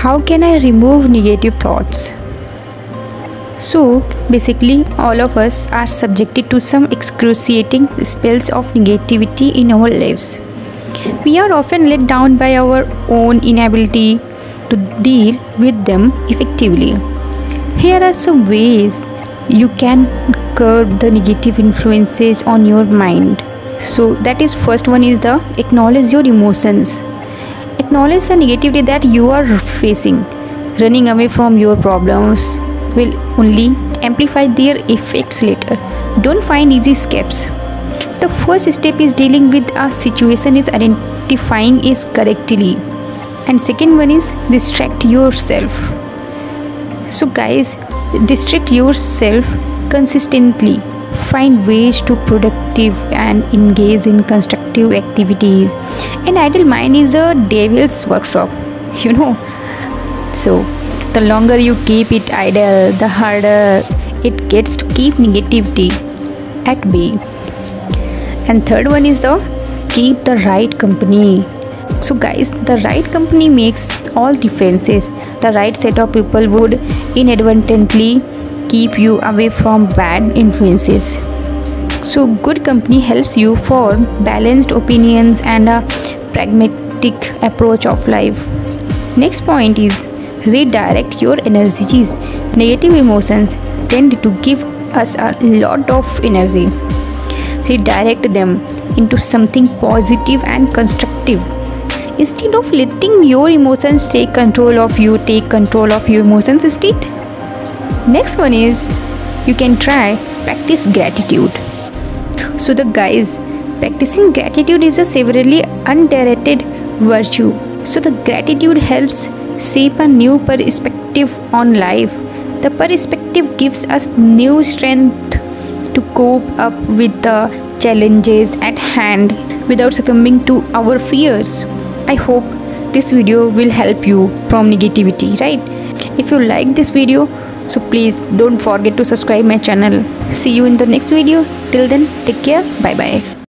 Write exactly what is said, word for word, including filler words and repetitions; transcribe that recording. how can I remove negative thoughts? So basically all of us are subjected to some excruciating spells of negativity in our lives. We are often let down by our own inability to deal with them effectively. Here are some ways you can curb the negative influences on your mind. So that is, first one is the acknowledge your emotions. Acknowledge the negativity that you are facing. Running away from your problems will only amplify their effects later. Don't find easy escapes. The first step is dealing with a situation is identifying it correctly. And second one is distract yourself. So guys, distract yourself consistently. Find ways to productive and engage in constructive activities. An idle mind is a devil's workshop, you know. So the longer you keep it idle, the harder it gets to keep negativity at bay. And third one is the keep the right company. So guys, the right company makes all differences. The right set of people would inadvertently keep you away from bad influences. So good company helps you form balanced opinions and a pragmatic approach of life. Next point is redirect your energies. Negative emotions tend to give us a lot of energy. Redirect them into something positive and constructive. Instead of letting your emotions take control of you, take control of your emotions instead. Next one is you can try practice gratitude. So the guys, practicing gratitude is a severely underrated virtue. So the gratitude helps shape a new perspective on life. The perspective gives us new strength to cope up with the challenges at hand without succumbing to our fears. I hope this video will help you from negativity, right? If you like this video, so please don't forget to subscribe my channel. See you in the next video. Till then, take care. Bye bye.